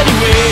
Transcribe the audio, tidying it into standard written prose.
anyway.